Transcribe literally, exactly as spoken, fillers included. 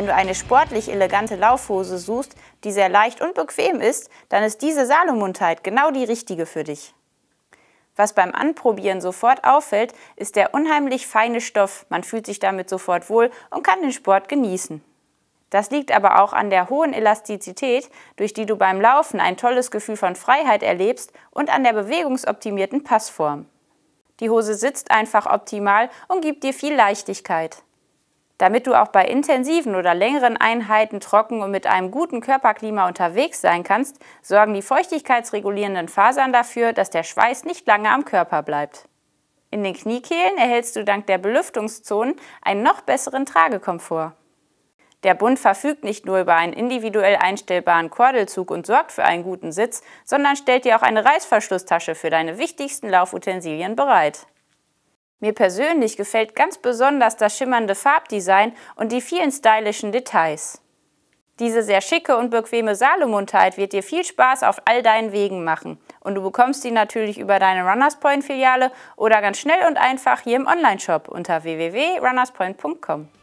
Wenn du eine sportlich elegante Laufhose suchst, die sehr leicht und bequem ist, dann ist diese Salomon Tight genau die richtige für dich. Was beim Anprobieren sofort auffällt, ist der unheimlich feine Stoff. Man fühlt sich damit sofort wohl und kann den Sport genießen. Das liegt aber auch an der hohen Elastizität, durch die du beim Laufen ein tolles Gefühl von Freiheit erlebst, und an der bewegungsoptimierten Passform. Die Hose sitzt einfach optimal und gibt dir viel Leichtigkeit. Damit du auch bei intensiven oder längeren Einheiten trocken und mit einem guten Körperklima unterwegs sein kannst, sorgen die feuchtigkeitsregulierenden Fasern dafür, dass der Schweiß nicht lange am Körper bleibt. In den Kniekehlen erhältst du dank der Belüftungszonen einen noch besseren Tragekomfort. Der Bund verfügt nicht nur über einen individuell einstellbaren Kordelzug und sorgt für einen guten Sitz, sondern stellt dir auch eine Reißverschlusstasche für deine wichtigsten Laufutensilien bereit. Mir persönlich gefällt ganz besonders das schimmernde Farbdesign und die vielen stylischen Details. Diese sehr schicke und bequeme Salomon Tight wird dir viel Spaß auf all deinen Wegen machen, und du bekommst sie natürlich über deine Runners Point Filiale oder ganz schnell und einfach hier im Onlineshop unter w w w punkt runners point punkt com.